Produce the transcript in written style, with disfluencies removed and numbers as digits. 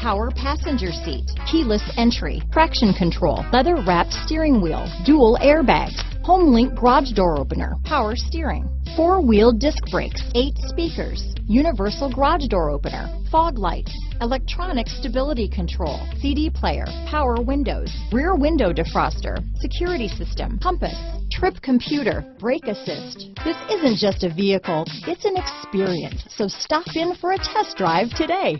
Power passenger seat, keyless entry, traction control, leather-wrapped steering wheel, dual airbags, HomeLink garage door opener, power steering, four-wheel disc brakes, 8 speakers, universal garage door opener, fog lights, electronic stability control, CD player, power windows, rear window defroster, security system, compass, trip computer, brake assist. This isn't just a vehicle, it's an experience, so stop in for a test drive today.